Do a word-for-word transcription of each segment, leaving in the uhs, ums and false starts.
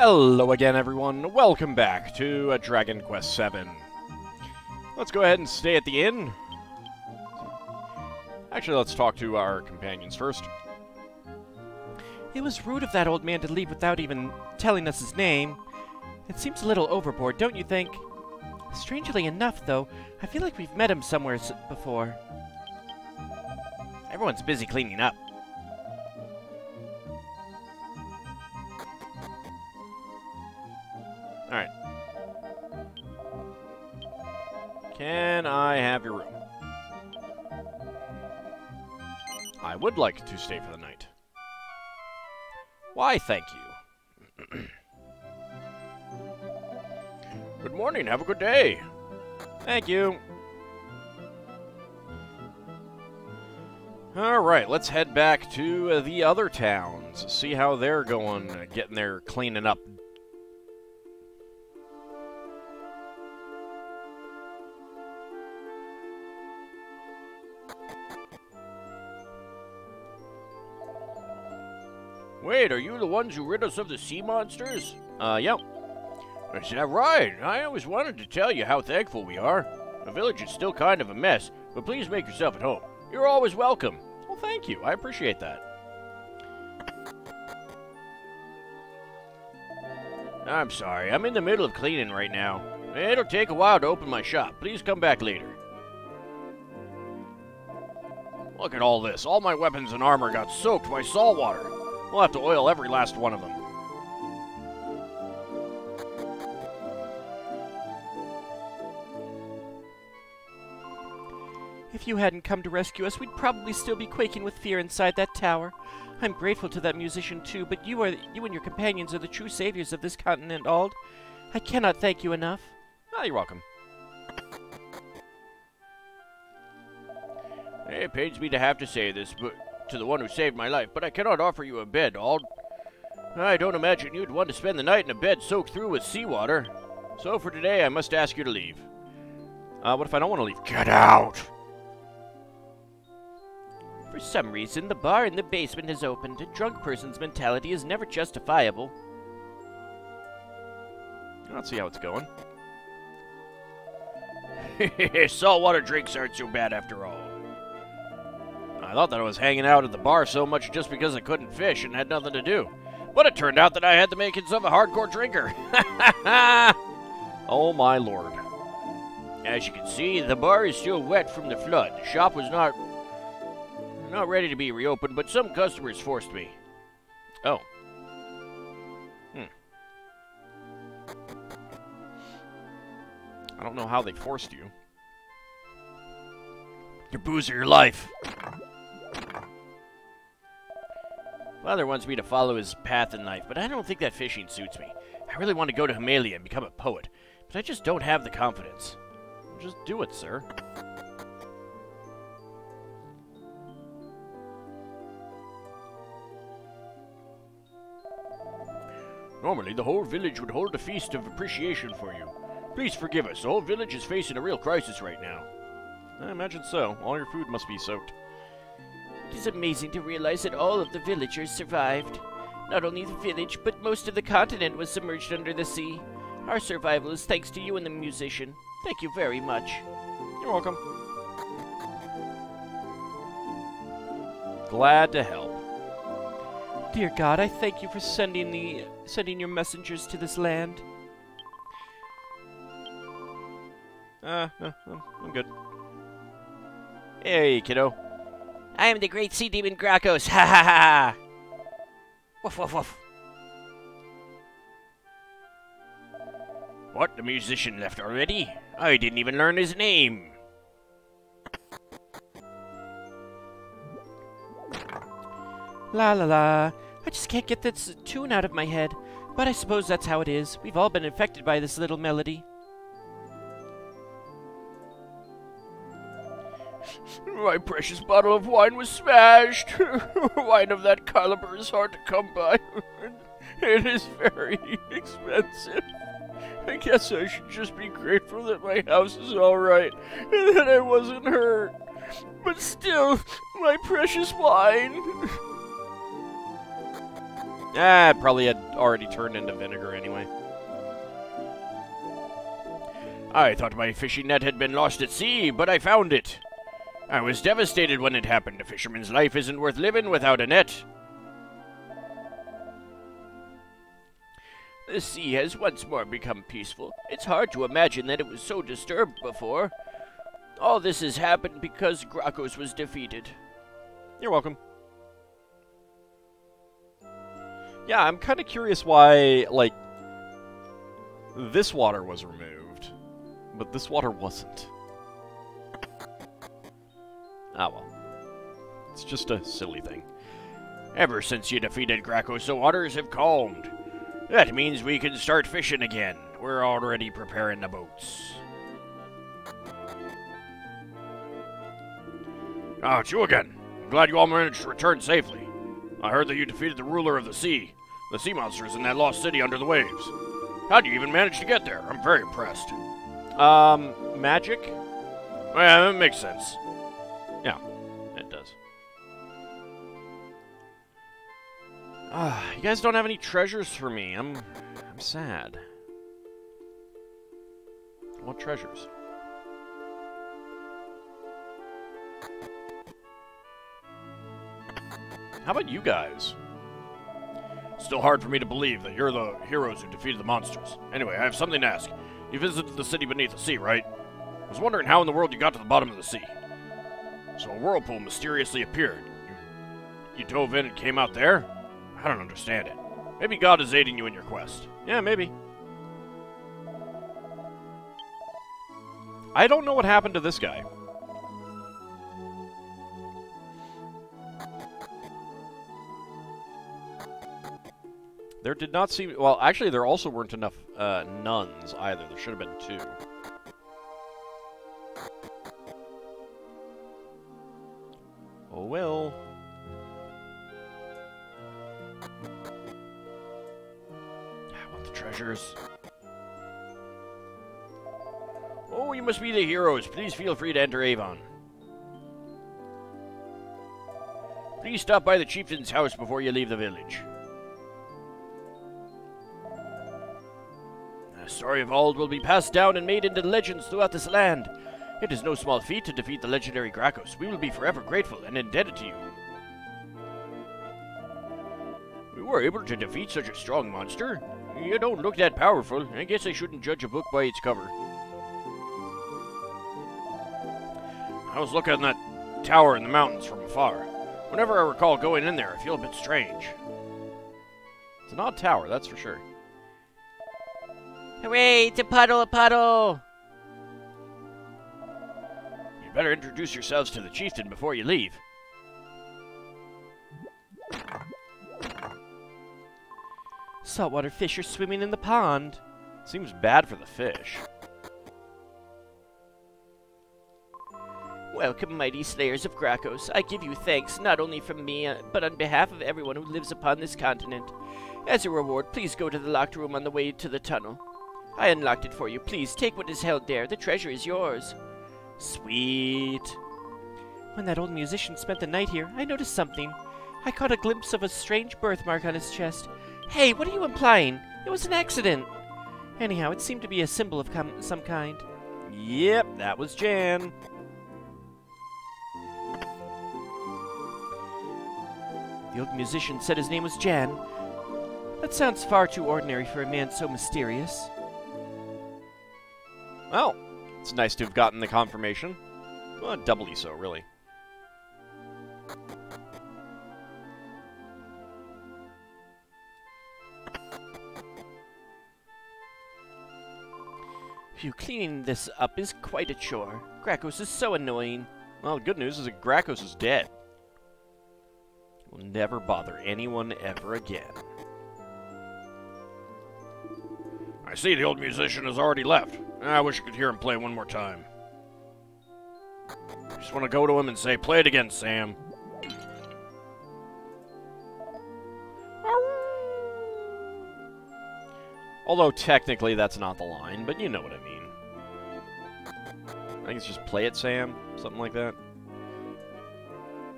Hello again, everyone. Welcome back to uh, Dragon Quest seven. Let's go ahead and stay at the inn. Actually, let's talk to our companions first. It was rude of that old man to leave without even telling us his name. It seems a little overboard, don't you think? Strangely enough, though, I feel like we've met him somewhere s before. Everyone's busy cleaning up. Alright. Can I have your room? I would like to stay for the night. Why, thank you. Good morning, have a good day. Thank you. Alright, let's head back to uh, the other towns. See how they're going, uh, getting their cleaning up. Wait, are you the ones who rid us of the sea monsters? Uh, yep. Is that right? I always wanted to tell you how thankful we are. The village is still kind of a mess, but please make yourself at home. You're always welcome. Well, thank you. I appreciate that. I'm sorry. I'm in the middle of cleaning right now. It'll take a while to open my shop. Please come back later. Look at all this. All my weapons and armor got soaked by salt water. We'll have to oil every last one of them. If you hadn't come to rescue us, we'd probably still be quaking with fear inside that tower. I'm grateful to that musician too, but you are you and your companions are the true saviors of this continent, Ald. I cannot thank you enough. Ah, you're welcome. It pains me to have to say this, but to the one who saved my life, but I cannot offer you a bed, Ald. I don't imagine you'd want to spend the night in a bed soaked through with seawater. So for today, I must ask you to leave. Uh, what if I don't want to leave? Get out! For some reason, the bar in the basement has opened. A drunk person's mentality is never justifiable. Let's see how it's going. Saltwater drinks aren't so bad after all. I thought that I was hanging out at the bar so much just because I couldn't fish and had nothing to do. But it turned out that I had the makings of a hardcore drinker. Oh my lord. As you can see, the bar is still wet from the flood. The shop was not not ready to be reopened, but some customers forced me. Oh. Hmm. I don't know how they forced you. Your booze or your life. Father wants me to follow his path in life, but I don't think that fishing suits me. I really want to go to Himalia and become a poet, but I just don't have the confidence. Just do it, sir. Normally, the whole village would hold a feast of appreciation for you. Please forgive us. The whole village is facing a real crisis right now. I imagine so. All your food must be soaked. It is amazing to realize that all of the villagers survived. Not only the village, but most of the continent was submerged under the sea. Our survival is thanks to you and the musician. Thank you very much. You're welcome. Glad to help. Dear God, I thank you for sending the sending your messengers to this land. Uh, no, no, I'm good. Hey, kiddo. I am the great sea demon Gracos. Ha ha ha! Woof woof woof. What? The musician left already? I didn't even learn his name. La la la. I just can't get this tune out of my head. But I suppose that's how it is. We've all been infected by this little melody. My precious bottle of wine was smashed. Wine of that caliber is hard to come by. It is very expensive. I guess I should just be grateful that my house is alright and that I wasn't hurt. But still, my precious wine. Ah, it probably had already turned into vinegar anyway. I thought my fishing net had been lost at sea, but I found it. I was devastated when it happened. A fisherman's life isn't worth living without a net. The sea has once more become peaceful. It's hard to imagine that it was so disturbed before. All this has happened because Gracos was defeated. You're welcome. Yeah, I'm kind of curious why, like, this water was removed, but this water wasn't. Ah, well. It's just a silly thing. Ever since you defeated Gracos, the waters have calmed. That means we can start fishing again. We're already preparing the boats. Ah, it's you again. I'm glad you all managed to return safely. I heard that you defeated the ruler of the sea. The sea monsters in that lost city under the waves. How'd you even manage to get there? I'm very impressed. Um, magic? Well, that makes sense. Yeah, it does. Ah, uh, you guys don't have any treasures for me. I'm, I'm sad. What treasures? How about you guys? It's still hard for me to believe that you're the heroes who defeated the monsters. Anyway, I have something to ask. You visited the city beneath the sea, right? I was wondering how in the world you got to the bottom of the sea. So a whirlpool mysteriously appeared. You, you dove in and came out there? I don't understand it. Maybe God is aiding you in your quest. Yeah, maybe. I don't know what happened to this guy. There did not seem... Well, actually, there also weren't enough uh, nuns, either. There should have been two. Oh, well. I want the treasures. Oh, you must be the heroes. Please feel free to enter Avon. Please stop by the chieftain's house before you leave the village. The story of old will be passed down and made into legends throughout this land. It is no small feat to defeat the legendary Gracos. We will be forever grateful and indebted to you. We were able to defeat such a strong monster. You don't look that powerful. I guess I shouldn't judge a book by its cover. I was looking at that tower in the mountains from afar. Whenever I recall going in there, I feel a bit strange. It's an odd tower, that's for sure. Hooray, it's a puddle, a puddle! You better introduce yourselves to the chieftain before you leave. Saltwater fish are swimming in the pond. Seems bad for the fish. Welcome, mighty slayers of Gracos. I give you thanks, not only from me, but on behalf of everyone who lives upon this continent. As a reward, please go to the locked room on the way to the tunnel. I unlocked it for you. Please take what is held there. The treasure is yours. Sweet. When that old musician spent the night here, I noticed something. I caught a glimpse of a strange birthmark on his chest. Hey, what are you implying? It was an accident. Anyhow, it seemed to be a symbol of com some kind. Yep, that was Jan. The old musician said his name was Jan. That sounds far too ordinary for a man so mysterious. Well, it's nice to have gotten the confirmation. Well, doubly so, really. Phew, cleaning this up is quite a chore. Gracos is so annoying. Well, the good news is that Gracos is dead. We'll never bother anyone ever again. I see the old musician has already left. I wish I could hear him play one more time. I just want to go to him and say, play it again, Sam. Although technically that's not the line, but you know what I mean. I think it's just play it, Sam, something like that.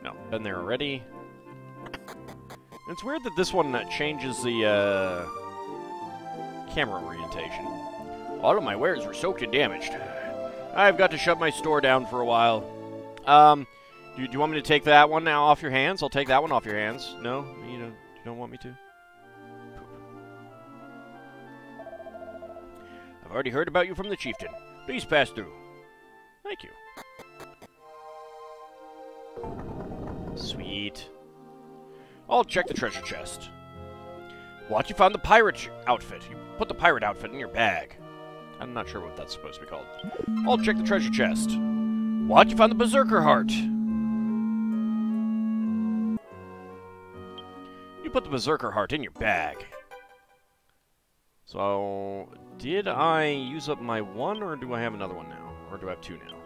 No, been there already. It's weird that this one uh, changes the uh, camera orientation. All of my wares were soaked and damaged. I've got to shut my store down for a while. Um, do, do you want me to take that one now off your hands? I'll take that one off your hands. No? You don't, you don't want me to? I've already heard about you from the chieftain. Please pass through. Thank you. Sweet. I'll check the treasure chest. Watch, you found the pirate outfit. You put the pirate outfit in your bag. I'm not sure what that's supposed to be called. I'll check the treasure chest. Watch, you found the berserker heart. You put the berserker heart in your bag. So, did I use up my one, or do I have another one now? Or do I have two now?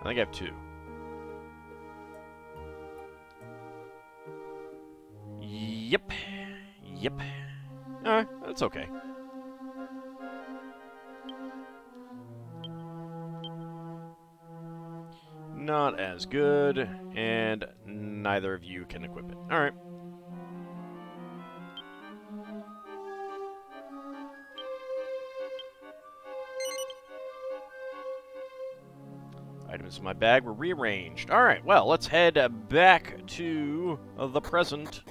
I think I have two. Yep. Yep. Alright, that's okay. Not as good, and neither of you can equip it. Alright. Items in my bag were rearranged. Alright, well, let's head back to the present.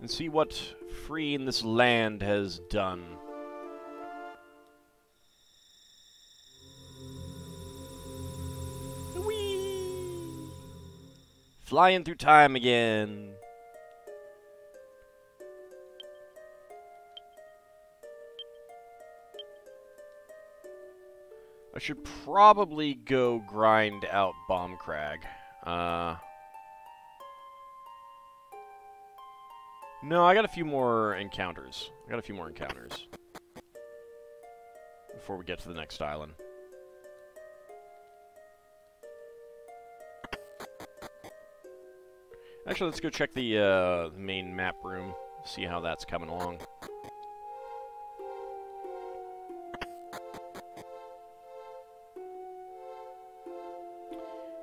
And see what freeing this land has done. Whee! Flying through time again. I should probably go grind out Bombcrag. Uh... No, I got a few more encounters. I got a few more encounters. Before we get to the next island. Actually, let's go check the uh, main map room. See how that's coming along.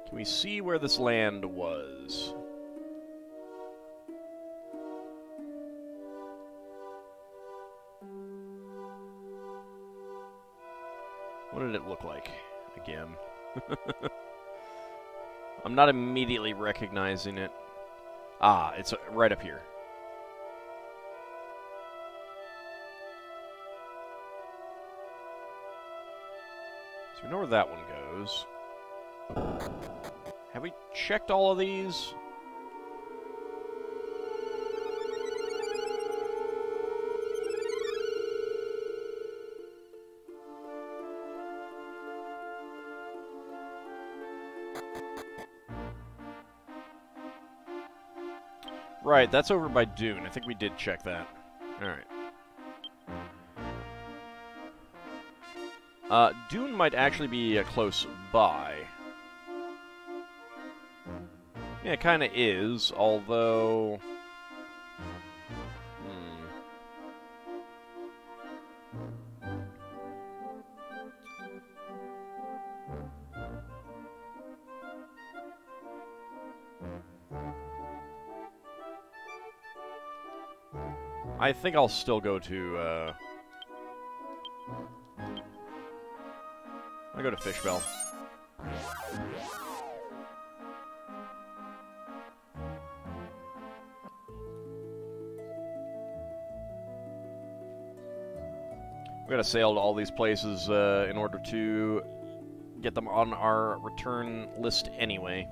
Can we see where this land was? What did it look like? Again. I'm not immediately recognizing it. Ah, it's right up here. So we know where that one goes. Have we checked all of these? Right, that's over by Dune. I think we did check that. Alright. Uh, Dune might actually be uh, close by. Yeah, it kinda is, although... Hmm. I think I'll still go to, uh... I'll go to Fishbell. We gotta sail to all these places uh, in order to get them on our return list anyway.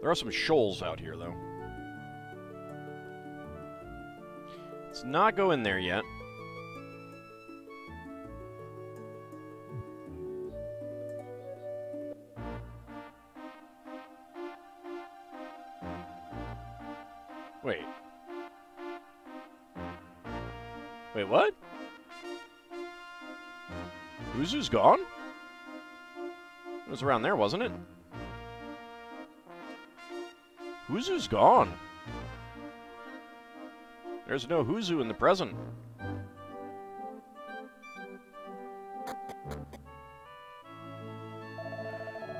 There are some shoals out here, though. Let's not go in there yet. Wait. Wait, what? Huzu's gone? It was around there, wasn't it? Huzu's gone. There's no Huzu in the present.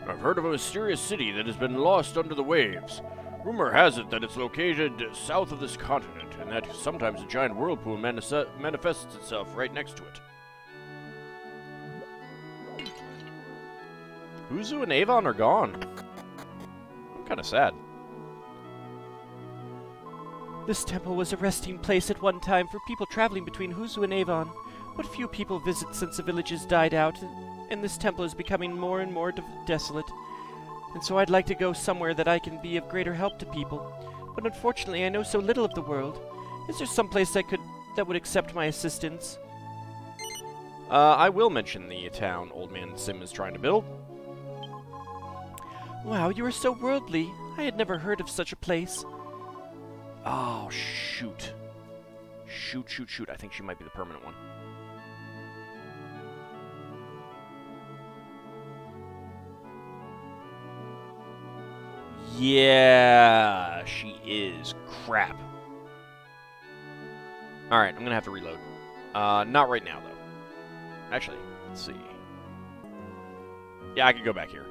I've heard of a mysterious city that has been lost under the waves. Rumor has it that it's located south of this continent, and that sometimes a giant whirlpool manifests itself right next to it. Huzu and Avon are gone. I'm kinda sad. This temple was a resting place at one time for people traveling between Huzu and Avon. But few people visit since the villages died out, and this temple is becoming more and more de desolate. And so I'd like to go somewhere that I can be of greater help to people. But unfortunately, I know so little of the world. Is there some place that could that would accept my assistance? Uh, I will mention the town Old Man Sim is trying to build. Wow, you are so worldly. I had never heard of such a place. Oh, shoot. Shoot, shoot, shoot. I think she might be the permanent one. Yeah, she is. Crap. Alright, I'm gonna have to reload. Uh, not right now, though. Actually, let's see. Yeah, I could go back here.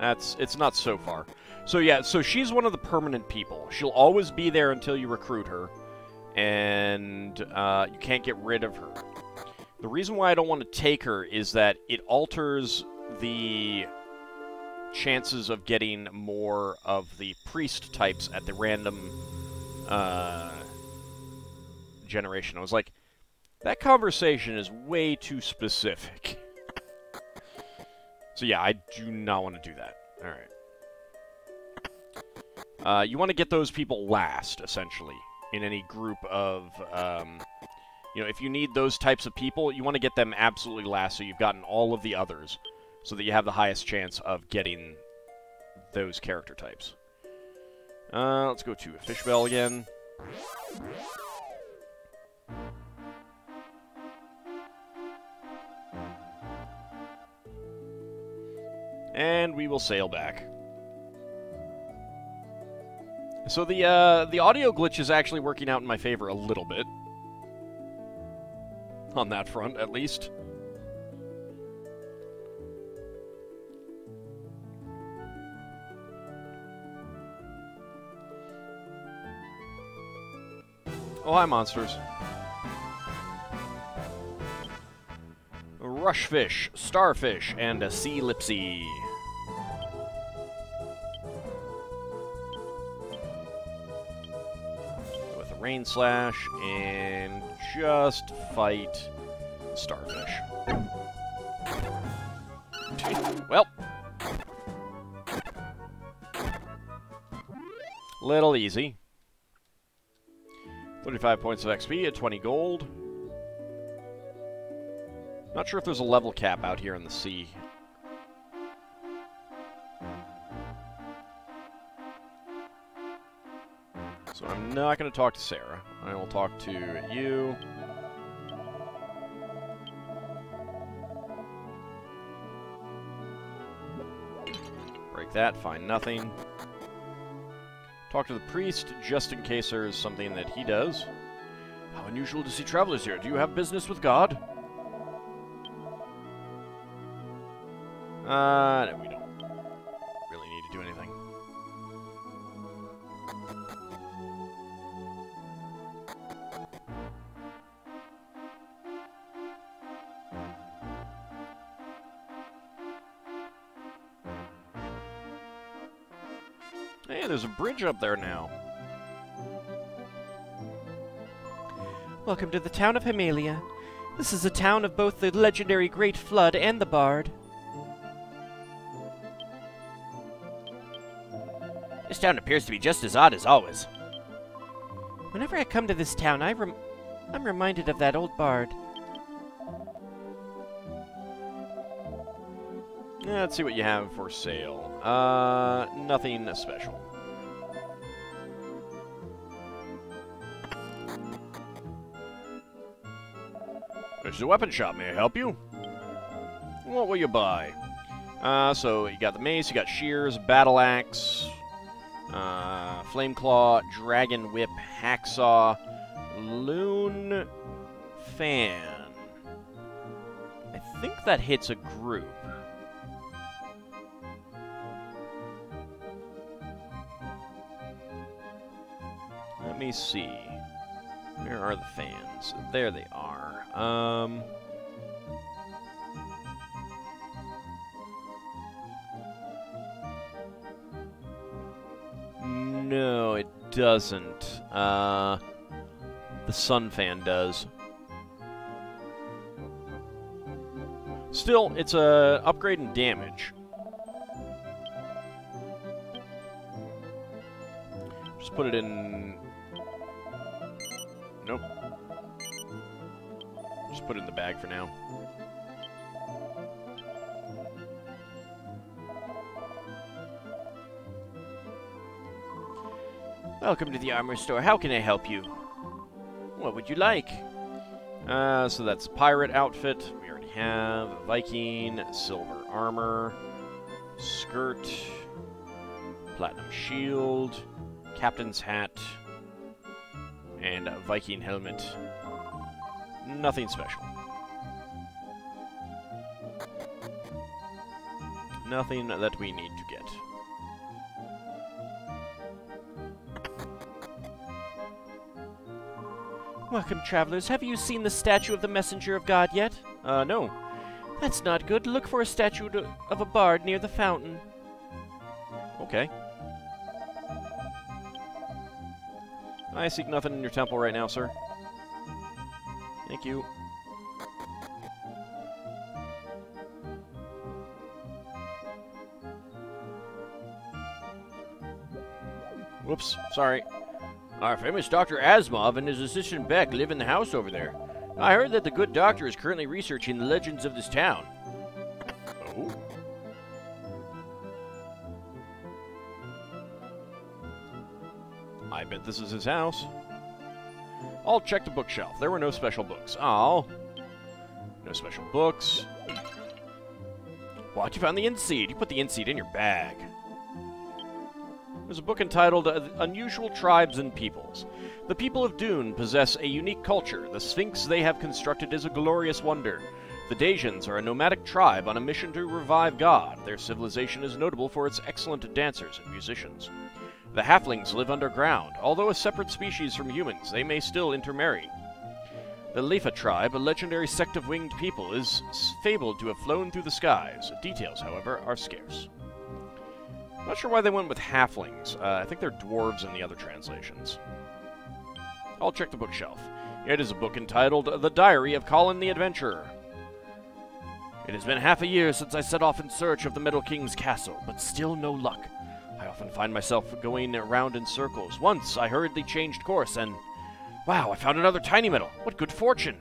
That's, it's not so far. So yeah, so she's one of the permanent people. She'll always be there until you recruit her, and uh, you can't get rid of her. The reason why I don't want to take her is that it alters the chances of getting more of the priest types at the random uh, generation. I was like, that conversation is way too specific. So yeah, I do not want to do that. Alright. Uh, you want to get those people last, essentially, in any group of... Um, You know, if you need those types of people, you want to get them absolutely last, so you've gotten all of the others, so that you have the highest chance of getting those character types. Uh, let's go to Fishbell again. And we will sail back. So the, uh, the audio glitch is actually working out in my favor a little bit. On that front, at least. Oh, hi, monsters. Rushfish, starfish, and a sea lipsy. With a rain slash and... just fight starfish. Well. Little easy. thirty-five points of X P at twenty gold. Not sure if there's a level cap out here in the sea. So I'm not going to talk to Sarah. I will talk to you. Break that, find nothing. Talk to the priest, just in case there is something that he does. How unusual to see travelers here. Do you have business with God? Uh, no, we don't. Hey, there's a bridge up there now. Welcome to the town of Himalia. This is a town of both the legendary Great Flood and the Bard. This town appears to be just as odd as always. Whenever I come to this town, I rem I'm reminded of that old bard. Yeah, let's see what you have for sale. Uh, nothing special. This is a weapon shop. May I help you? What will you buy? Uh, so you got the mace, you got shears, battle axe, uh, flame claw, dragon whip, hacksaw, loon fan. think that hits a group. Let me see. Where are the fans? There they are. Um... No, it doesn't. Uh, the Sun fan does. Still, it's a upgrade in damage. Just put it in... Nope. Just put it in the bag for now. Welcome to the armor store. How can I help you? What would you like? Uh, so that's pirate outfit. We already have a Viking, silver armor, skirt, platinum shield, captain's hat, and a Viking helmet. Nothing special. Nothing that we need to get. Welcome, travelers. Have you seen the statue of the messenger of God yet? Uh, no. That's not good. Look for a statue of a bard near the fountain. Okay. I seek nothing in your temple right now, sir. Thank you. Whoops. Sorry. Our famous Doctor Asimov and his assistant Beck live in the house over there. I heard that the good doctor is currently researching the legends of this town. Oh. I bet this is his house. I'll check the bookshelf. There were no special books. Oh. No special books. What? You found the inseed. You put the inseed in your bag. There's a book entitled uh, Unusual Tribes and Peoples. The people of Dune possess a unique culture. The Sphinx they have constructed is a glorious wonder. The Dajans are a nomadic tribe on a mission to revive God. Their civilization is notable for its excellent dancers and musicians. The halflings live underground. Although a separate species from humans, they may still intermarry. The Leifa tribe, a legendary sect of winged people, is fabled to have flown through the skies. Details, however, are scarce. Not sure why they went with halflings. Uh, I think they're dwarves in the other translations. I'll check the bookshelf. It is a book entitled The Diary of Colin the Adventurer. It has been half a year since I set off in search of the Metal King's castle, but still no luck. I often find myself going around in circles. Once, I hurriedly changed course and... Wow, I found another tiny metal! What good fortune!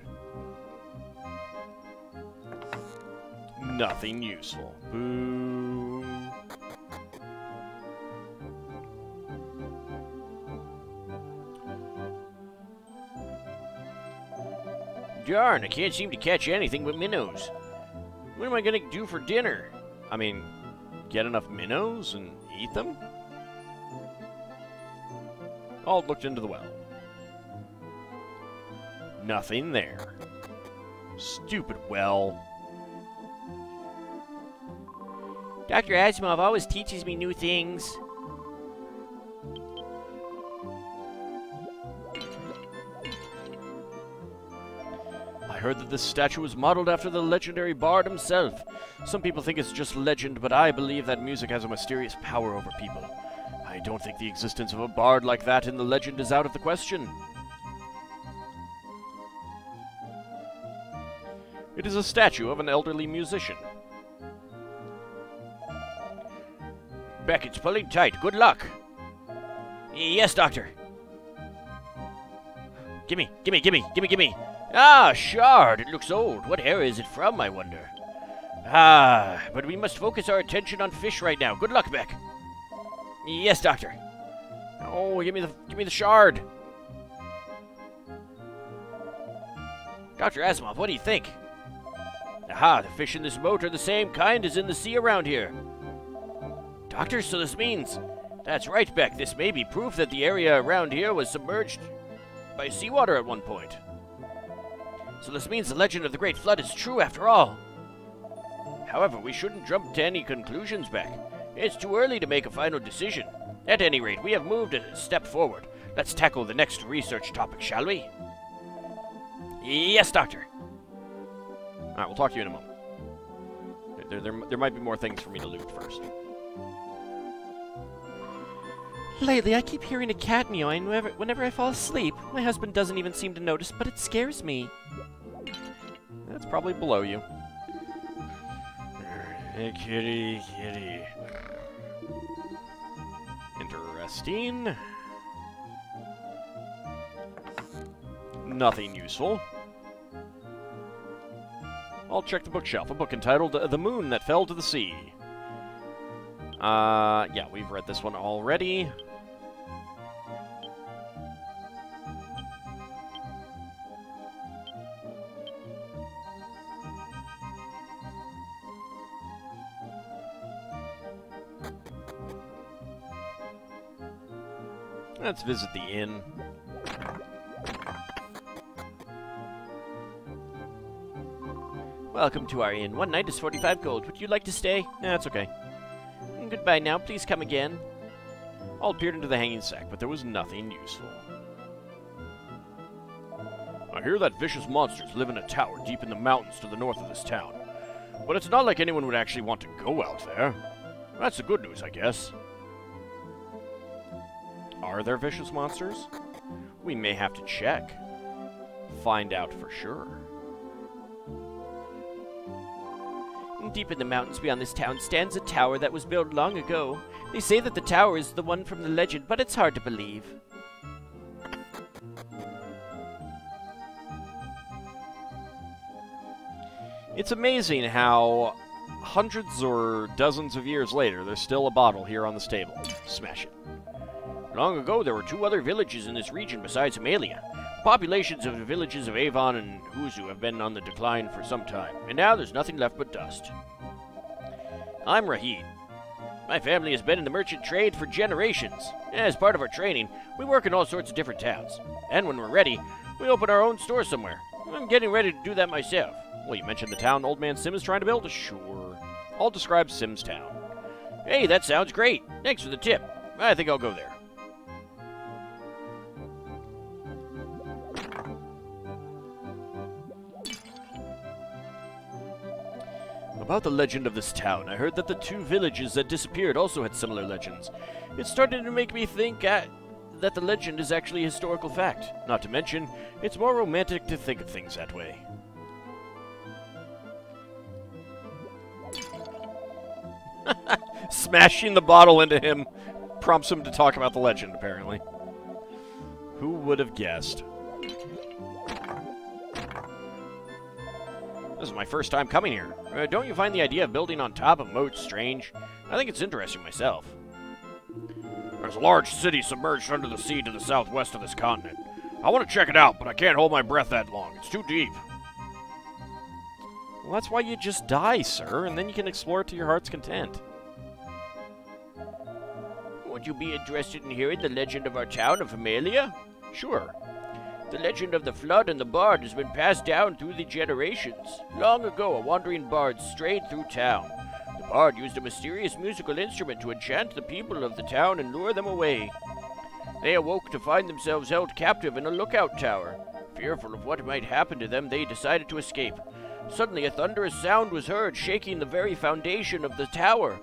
Nothing useful. Boo. Darn, I can't seem to catch anything but minnows. What am I gonna do for dinner? I mean, get enough minnows and eat them? All looked into the well. Nothing there. Stupid well. Doctor Asimov always teaches me new things. I heard that this statue was modeled after the legendary bard himself. Some people think it's just legend, but I believe that music has a mysterious power over people. I don't think the existence of a bard like that in the legend is out of the question. It is a statue of an elderly musician. Beck, it's pulling tight. Good luck. Yes, doctor. Gimme, gimme, gimme, gimme, gimme. Ah, shard! It looks old. What era is it from, I wonder? Ah, but we must focus our attention on fish right now. Good luck, Beck. Yes, doctor. Oh, give me the give me the shard. Doctor Asimov, what do you think? Aha, the fish in this moat are the same kind as in the sea around here. Doctor, so this means... That's right, Beck. This may be proof that the area around here was submerged by seawater at one point. So this means the legend of the Great Flood is true after all. However, we shouldn't jump to any conclusions, Beck. It's too early to make a final decision. At any rate, we have moved a step forward. Let's tackle the next research topic, shall we? Yes, Doctor. Alright, we'll talk to you in a moment. There, there, there might be more things for me to loot first. Lately, I keep hearing a cat meow, and whenever, whenever I fall asleep, my husband doesn't even seem to notice, but it scares me. That's probably below you. Hey, kitty, kitty. Interesting. Nothing useful. I'll check the bookshelf. A book entitled The Moon That Fell to the Sea. Uh, yeah, we've read this one already. Let's visit the inn. Welcome to our inn. One night is forty-five gold. Would you like to stay? Nah, that's okay. And goodbye now. Please come again. All peered into the hanging sack, but there was nothing useful. I hear that vicious monsters live in a tower deep in the mountains to the north of this town. But it's not like anyone would actually want to go out there. That's the good news, I guess. Are there vicious monsters? We may have to check. Find out for sure. Deep in the mountains beyond this town stands a tower that was built long ago. They say that the tower is the one from the legend, but it's hard to believe. It's amazing how hundreds or dozens of years later, there's still a bottle here on this table. Smash it. Long ago, there were two other villages in this region besides Himalia. The populations of the villages of Avon and Huzu have been on the decline for some time, and now there's nothing left but dust. I'm Rahid. My family has been in the merchant trade for generations. As part of our training, we work in all sorts of different towns. And when we're ready, we open our own store somewhere. I'm getting ready to do that myself. Well, you mentioned the town Old Man Sim is trying to build? Sure. I'll describe Sim's town. Hey, that sounds great. Thanks for the tip. I think I'll go there. About the legend of this town, I heard that the two villages that disappeared also had similar legends. It started to make me think uh, that the legend is actually a historical fact. Not to mention, it's more romantic to think of things that way. Smashing the bottle into him prompts him to talk about the legend, apparently. Who would have guessed? This is my first time coming here. Uh, don't you find the idea of building on top of moats strange? I think it's interesting myself. There's a large city submerged under the sea to the southwest of this continent. I want to check it out, but I can't hold my breath that long. It's too deep. Well, that's why you just die, sir, and then you can explore it to your heart's content. Would you be interested in hearing the legend of our town of Himalia? Sure. The legend of the flood and the bard has been passed down through the generations. Long ago, a wandering bard strayed through town. The bard used a mysterious musical instrument to enchant the people of the town and lure them away. They awoke to find themselves held captive in a lookout tower. Fearful of what might happen to them, they decided to escape. Suddenly, a thunderous sound was heard, shaking the very foundation of the tower.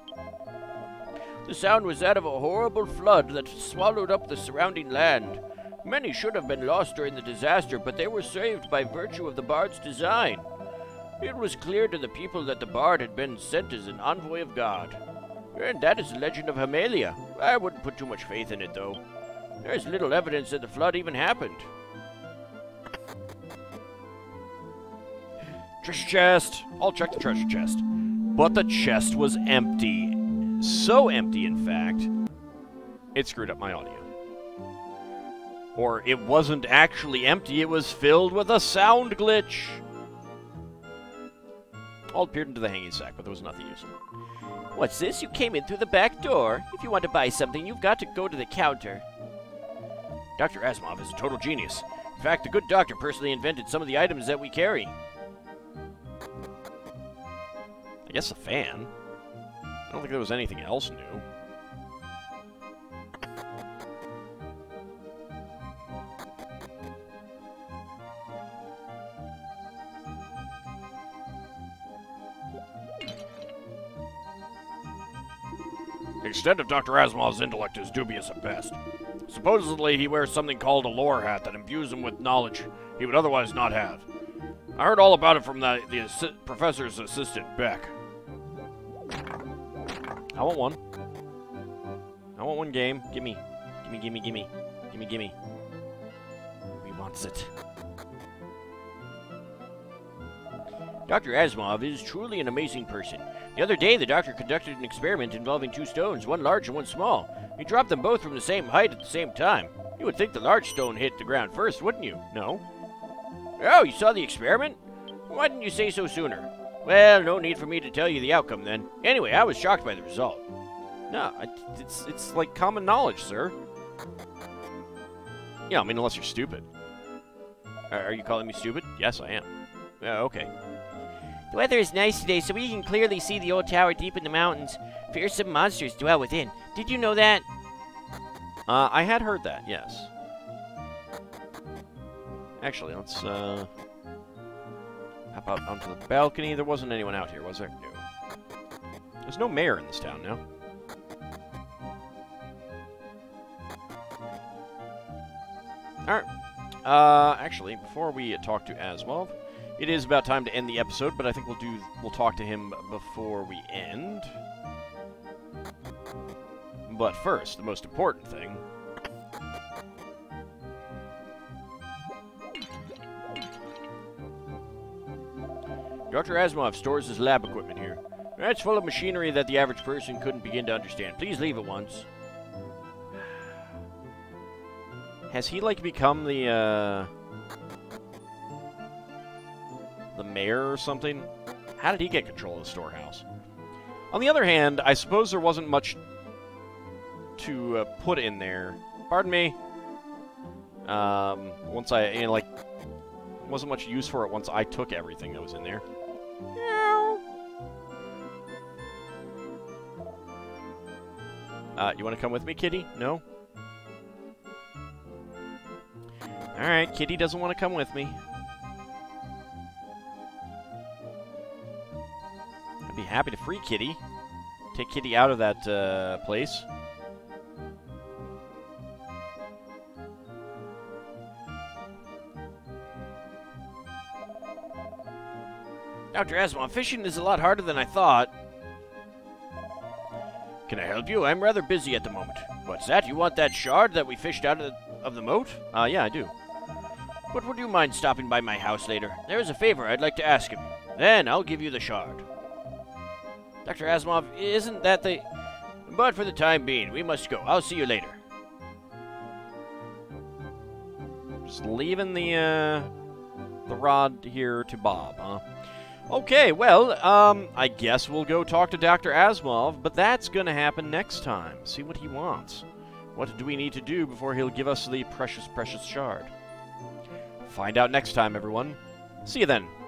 The sound was that of a horrible flood that swallowed up the surrounding land. Many should have been lost during the disaster, but they were saved by virtue of the bard's design. It was clear to the people that the bard had been sent as an envoy of God. And that is the legend of Himalia. I wouldn't put too much faith in it, though. There's little evidence that the flood even happened. Treasure chest! I'll check the treasure chest. But the chest was empty. So empty, in fact, it screwed up my audio. Or it wasn't actually empty, it was filled with a sound glitch. All peered into the hanging sack, but there was nothing useful. What's this? You came in through the back door. If you want to buy something, you've got to go to the counter. Doctor Asimov is a total genius. In fact, the good doctor personally invented some of the items that we carry. I guess a fan. I don't think there was anything else new. The extent of Doctor Asimov's intellect is dubious at best. Supposedly, he wears something called a lore hat that imbues him with knowledge he would otherwise not have. I heard all about it from the, the assi- professor's assistant, Beck. I want one. I want one game. Gimme. Gimme, gimme, gimme. Gimme, gimme. We wants it. Doctor Asimov is truly an amazing person. The other day, the doctor conducted an experiment involving two stones, one large and one small. He dropped them both from the same height at the same time. You would think the large stone hit the ground first, wouldn't you? No. Oh, you saw the experiment? Why didn't you say so sooner? Well, no need for me to tell you the outcome then. Anyway, I was shocked by the result. No, it's, it's like common knowledge, sir. Yeah, I mean, unless you're stupid. Are you calling me stupid? Yes, I am. Yeah, okay. The weather is nice today, so we can clearly see the old tower deep in the mountains. Fearsome monsters dwell within. Did you know that? Uh, I had heard that, yes. Actually, let's, uh... hop out onto the balcony. There wasn't anyone out here, was there? No. There's no mayor in this town now. Alright. Uh, actually, before we talk to Asimov... It is about time to end the episode, but I think we'll do we'll talk to him before we end. But first, the most important thing. Doctor Asimov stores his lab equipment here. It's full of machinery that the average person couldn't begin to understand. Please leave at once. Has he, like, become the, uh... the mayor or something? How did he get control of the storehouse? On the other hand, I suppose there wasn't much to uh, put in there. Pardon me. Um, once I, you know, like, wasn't much use for it once I took everything that was in there. Meow. Uh, you want to come with me, kitty? No? Alright, kitty doesn't want to come with me. Happy to free kitty. Take kitty out of that uh, place. Doctor Asimov, fishing is a lot harder than I thought. Can I help you? I'm rather busy at the moment. What's that? You want that shard that we fished out of the, of the moat? Uh, yeah, I do. But would you mind stopping by my house later? There is a favor I'd like to ask of you. Then I'll give you the shard. Doctor Asimov, isn't that the... But for the time being, we must go. I'll see you later. Just leaving the, uh... the rod here to Bob, huh? Okay, well, um, I guess we'll go talk to Doctor Asimov, but that's gonna happen next time. See what he wants. What do we need to do before he'll give us the precious, precious shard? Find out next time, everyone. See you then.